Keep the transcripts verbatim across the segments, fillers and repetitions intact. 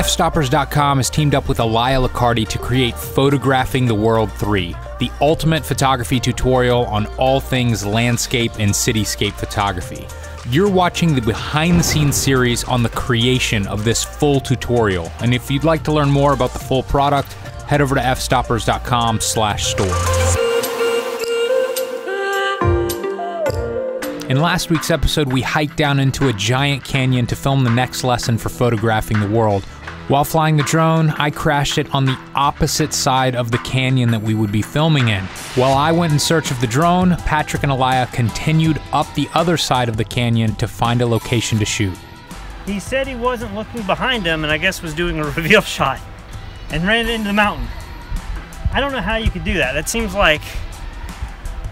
F stoppers dot com has teamed up with Elia Locardi to create Photographing the World three, the ultimate photography tutorial on all things landscape and cityscape photography. You're watching the behind-the-scenes series on the creation of this full tutorial, and if you'd like to learn more about the full product, head over to F stoppers dot com slash store. In last week's episode, we hiked down into a giant canyon to film the next lesson for Photographing the World. While flying the drone, I crashed it on the opposite side of the canyon that we would be filming in. While I went in search of the drone, Patrick and Elia continued up the other side of the canyon to find a location to shoot. He said he wasn't looking behind him and I guess was doing a reveal shot and ran into the mountain. I don't know how you could do that. That seems like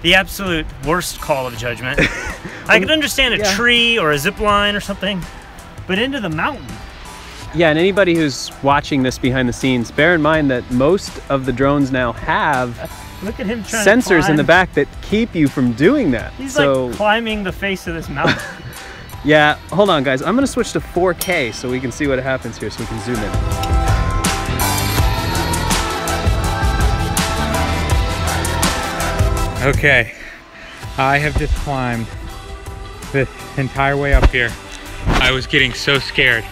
the absolute worst call of judgment. I could understand a yeah. tree or a zip line or something, but into the mountain. Yeah, and anybody who's watching this behind the scenes, bear in mind that most of the drones now have Look at him trying sensors to in the back that keep you from doing that. He's so, like climbing the face of this mountain. Yeah, hold on guys, I'm gonna switch to four K so we can see what happens here, so we can zoom in. Okay, I have just climbed this entire way up here. I was getting so scared.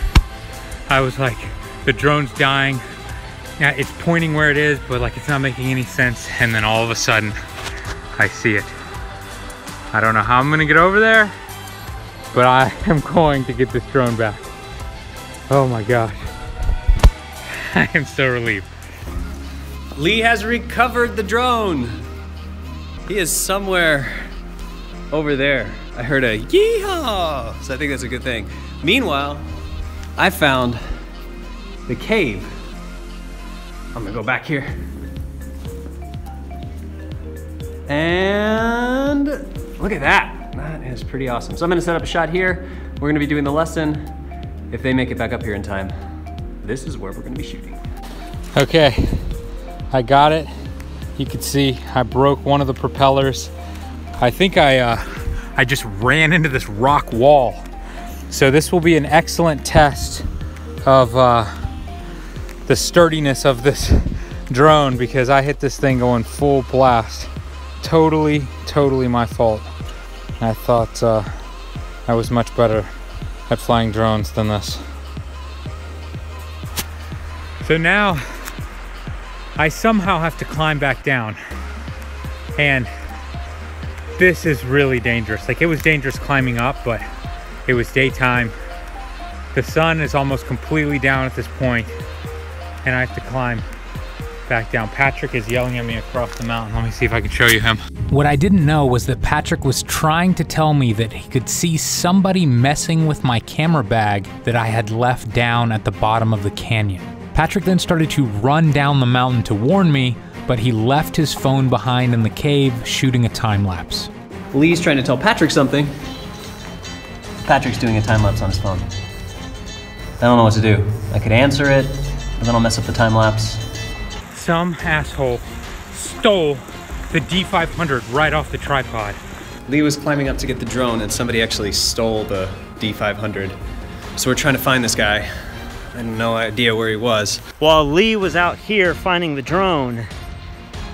I was like, the drone's dying. Yeah, it's pointing where it is, but like it's not making any sense. And then all of a sudden, I see it. I don't know how I'm gonna get over there, but I am going to get this drone back. Oh my gosh. I am so relieved. Lee has recovered the drone. He is somewhere over there. I heard a yeehaw, so I think that's a good thing. Meanwhile, I found the cave. I'm gonna go back here. And look at that. That is pretty awesome. So I'm gonna set up a shot here. We're gonna be doing the lesson. If they make it back up here in time, this is where we're gonna be shooting. Okay, I got it. You can see I broke one of the propellers. I think I, uh, I just ran into this rock wall. So this will be an excellent test of uh, the sturdiness of this drone, because I hit this thing going full blast. Totally, totally my fault. I thought uh, I was much better at flying drones than this. So now, I somehow have to climb back down, and this is really dangerous. Like, it was dangerous climbing up, but it was daytime. The sun is almost completely down at this point, and I have to climb back down. Patrick is yelling at me across the mountain. Let me see if I can show you him. What I didn't know was that Patrick was trying to tell me that he could see somebody messing with my camera bag that I had left down at the bottom of the canyon. Patrick then started to run down the mountain to warn me, but he left his phone behind in the cave shooting a time lapse. Lee's trying to tell Patrick something. Patrick's doing a time lapse on his phone. I don't know what to do. I could answer it, and then I'll mess up the time lapse. Some asshole stole the D five hundred right off the tripod. Lee was climbing up to get the drone, and somebody actually stole the D five hundred. So we're trying to find this guy. I had no idea where he was. While Lee was out here finding the drone,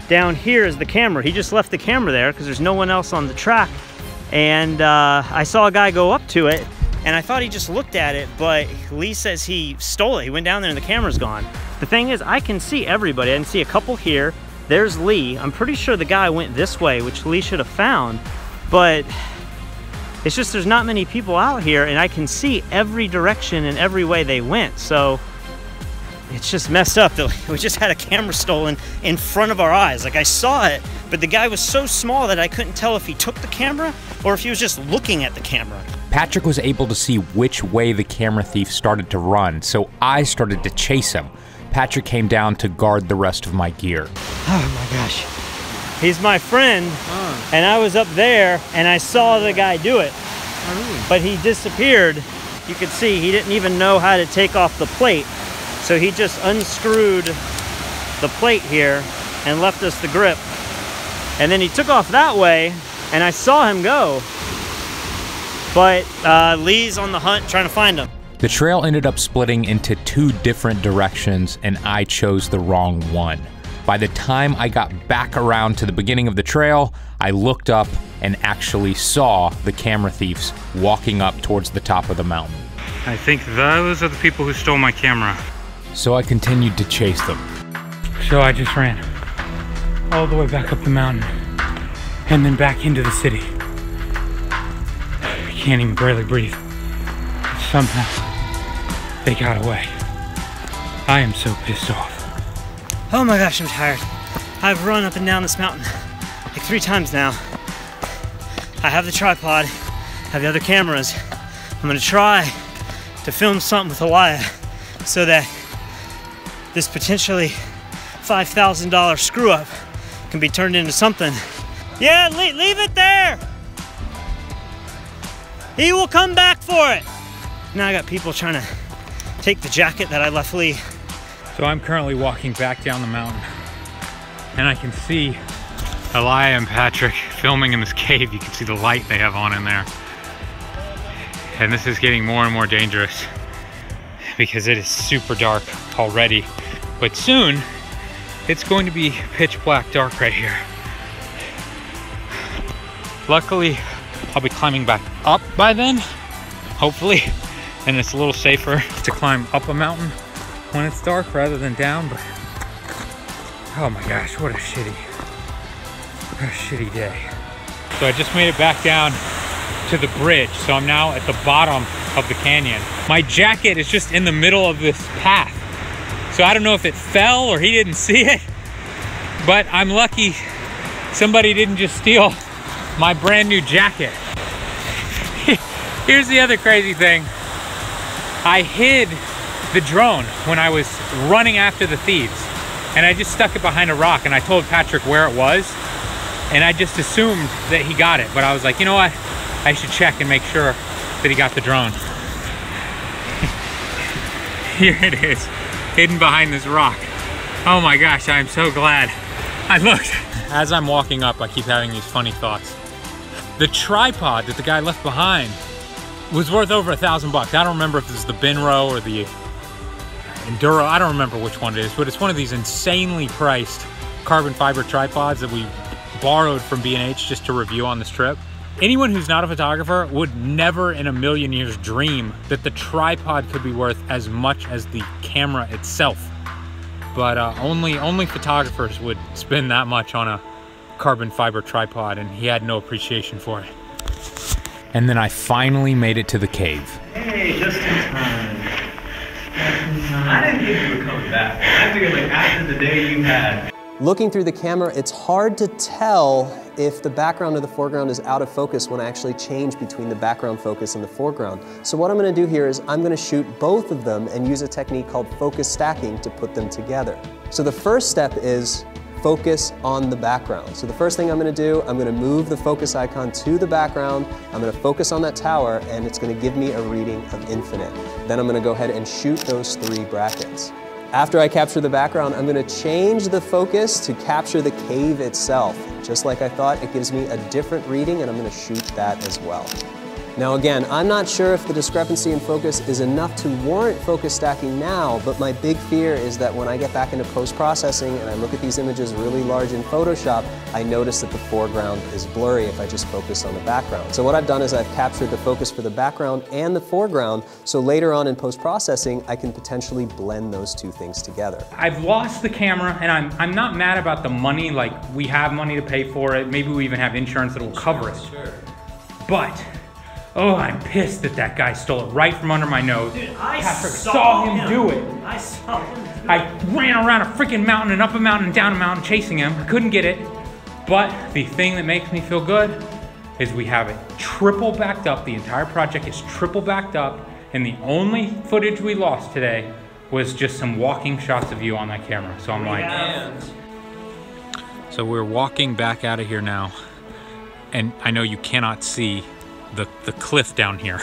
down here is the camera. He just left the camera there because there's no one else on the track. And uh, I saw a guy go up to it, and I thought he just looked at it, but Lee says he stole it. He went down there and the camera's gone. The thing is, I can see everybody. I can see a couple here. There's Lee. I'm pretty sure the guy went this way, which Lee should have found, but it's just there's not many people out here, and I can see every direction and every way they went. So it's just messed up. We just had a camera stolen in front of our eyes. Like, I saw it, but the guy was so small that I couldn't tell if he took the camera or if he was just looking at the camera. Patrick was able to see which way the camera thief started to run, so I started to chase him. Patrick came down to guard the rest of my gear. Oh my gosh. He's my friend, oh. and I was up there, and I saw the guy do it, oh, really? But he disappeared. You could see he didn't even know how to take off the plate, so he just unscrewed the plate here and left us the grip, and then he took off that way, and I saw him go, but uh, Lee's on the hunt trying to find him. The trail ended up splitting into two different directions, and I chose the wrong one. By the time I got back around to the beginning of the trail, I looked up and actually saw the camera thieves walking up towards the top of the mountain. I think those are the people who stole my camera. So I continued to chase them. So I just ran all the way back up the mountain and then back into the city. I can't even barely breathe. Somehow they got away. I am so pissed off. Oh my gosh, I'm tired. I've run up and down this mountain like three times now. I have the tripod, I have the other cameras. I'm gonna try to film something with Elia so that this potentially five thousand dollar screw up can be turned into something. Yeah, leave, leave it there. He will come back for it. Now I got people trying to take the jacket that I left Lee. So I'm currently walking back down the mountain, and I can see Elia and Patrick filming in this cave. You can see the light they have on in there. And this is getting more and more dangerous because it is super dark already. But soon, it's going to be pitch black dark right here. Luckily, I'll be climbing back up by then, hopefully. And it's a little safer to climb up a mountain when it's dark rather than down, but oh my gosh, what a shitty, what a shitty day. So I just made it back down to the bridge, so I'm now at the bottom of the canyon. My jacket is just in the middle of this path, so I don't know if it fell or he didn't see it, but I'm lucky somebody didn't just steal my brand new jacket. Here's the other crazy thing. I hid the drone when I was running after the thieves, and I just stuck it behind a rock, and I told Patrick where it was, and I just assumed that he got it, but I was like, you know what, I should check and make sure that he got the drone. Here it is, hidden behind this rock. Oh my gosh, I'm so glad I looked. As I'm walking up, I keep having these funny thoughts. The tripod that the guy left behind was worth over a thousand bucks. I don't remember if this is the Benro or the Enduro, I don't remember which one it is, but it's one of these insanely priced carbon fiber tripods that we borrowed from B and H just to review on this trip. Anyone who's not a photographer would never in a million years dream that the tripod could be worth as much as the camera itself. But uh, only, only photographers would spend that much on a carbon fiber tripod, and he had no appreciation for it. And then I finally made it to the cave. Hey, just in time. I didn't think you would come back. I figured like after the day you had. Looking through the camera, it's hard to tell if the background or the foreground is out of focus when I actually change between the background focus and the foreground. So what I'm gonna do here is I'm gonna shoot both of them and use a technique called focus stacking to put them together. So the first step is focus on the background. So the first thing I'm gonna do, I'm gonna move the focus icon to the background, I'm gonna focus on that tower, and it's gonna give me a reading of infinite. Then I'm gonna go ahead and shoot those three brackets. After I capture the background, I'm gonna change the focus to capture the cave itself. Just like I thought, it gives me a different reading, and I'm gonna shoot that as well. Now again, I'm not sure if the discrepancy in focus is enough to warrant focus stacking now, but my big fear is that when I get back into post-processing and I look at these images really large in Photoshop, I notice that the foreground is blurry if I just focus on the background. So what I've done is I've captured the focus for the background and the foreground, so later on in post-processing, I can potentially blend those two things together. I've lost the camera, and I'm, I'm not mad about the money, like we have money to pay for it, maybe we even have insurance that'll cover it, sure. But, oh, I'm pissed that that guy stole it right from under my nose. Dude, I Patrick saw, saw him, him do it. I saw him. I ran around a freaking mountain and up a mountain and down a mountain chasing him. I couldn't get it. But the thing that makes me feel good is we have it triple backed up. The entire project is triple backed up. And the only footage we lost today was just some walking shots of you on that camera. So I'm like, yeah. So we're walking back out of here now. And I know you cannot see The, the cliff down here.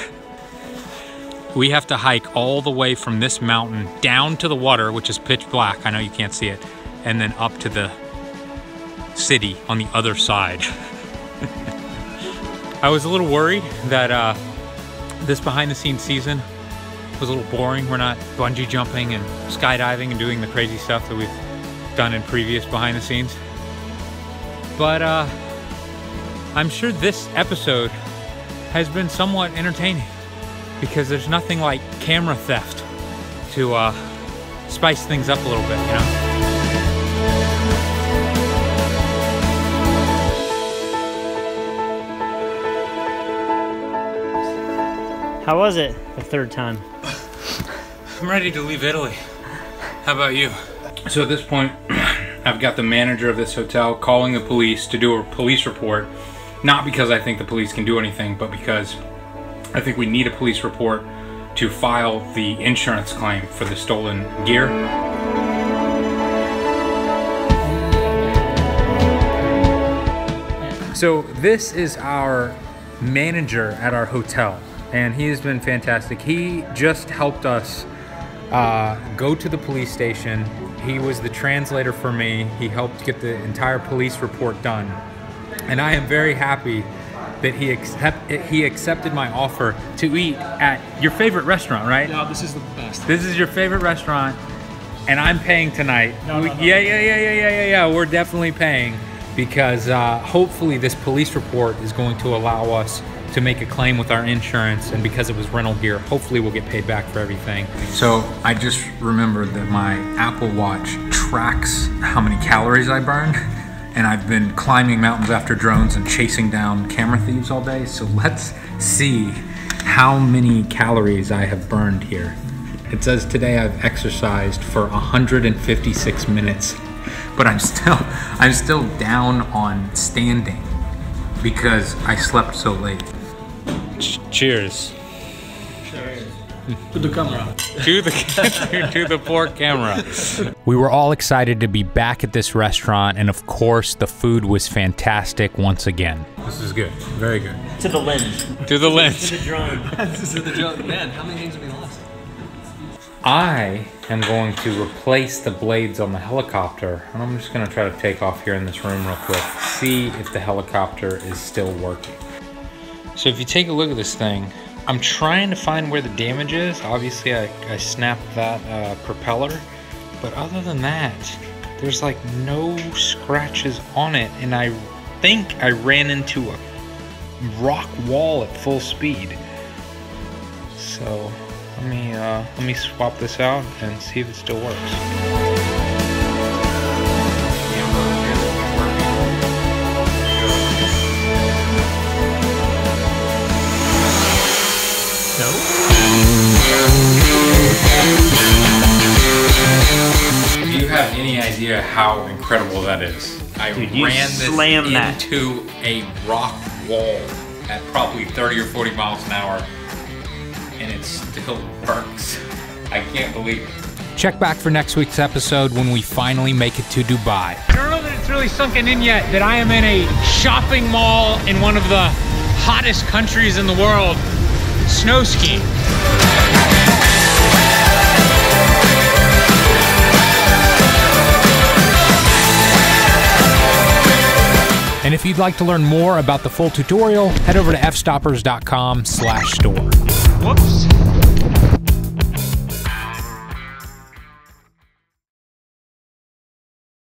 We have to hike all the way from this mountain down to the water, which is pitch black. I know you can't see it. And then up to the city on the other side. I was a little worried that uh, this behind the scenes season was a little boring. We're not bungee jumping and skydiving and doing the crazy stuff that we've done in previous behind the scenes. But uh, I'm sure this episode has been somewhat entertaining, because there's nothing like camera theft to uh, spice things up a little bit, you know? How was it the third time? I'm ready to leave Italy. How about you? So at this point, I've got the manager of this hotel calling the police to do a police report. Not because I think the police can do anything, but because I think we need a police report to file the insurance claim for the stolen gear. So this is our manager at our hotel, and he has been fantastic. He just helped us uh, go to the police station. He was the translator for me. He helped get the entire police report done. And I am very happy that he, accept he accepted my offer to eat at your favorite restaurant, right? No, this is the best. This is your favorite restaurant, and I'm paying tonight. No, we, no, no, yeah, yeah, yeah, yeah, yeah, yeah, yeah. We're definitely paying, because uh, hopefully this police report is going to allow us to make a claim with our insurance, and because it was rental gear, hopefully we'll get paid back for everything. So I just remembered that my Apple Watch tracks how many calories I burn, and I've been climbing mountains after drones and chasing down camera thieves all day, so let's see how many calories I have burned here. It says today I've exercised for one hundred fifty-six minutes, but I'm still, I'm still down on standing because I slept so late. Cheers. Cheers. To the camera. to, the, to the poor camera. We were all excited to be back at this restaurant, and of course the food was fantastic once again. This is good, very good. To the lens. To the lens. To the drone. To the drone. Man, how many things have we lost? I am going to replace the blades on the helicopter, and I'm just gonna try to take off here in this room real quick, see if the helicopter is still working. So if you take a look at this thing, I'm trying to find where the damage is. Obviously I, I snapped that uh, propeller, but other than that, there's like no scratches on it, and I think I ran into a rock wall at full speed. So Let me, uh, let me swap this out and see if it still works. No? Do you have any idea how incredible that is? I Dude, you ran this slammed into that. a rock wall at probably thirty or forty miles an hour, and it still works. I can't believe it. Check back for next week's episode when we finally make it to Dubai. I don't know that it's really sunken in yet that I am in a shopping mall in one of the hottest countries in the world, snow skiing. And if you'd like to learn more about the full tutorial, head over to fstoppers dot com slash store. Whoops.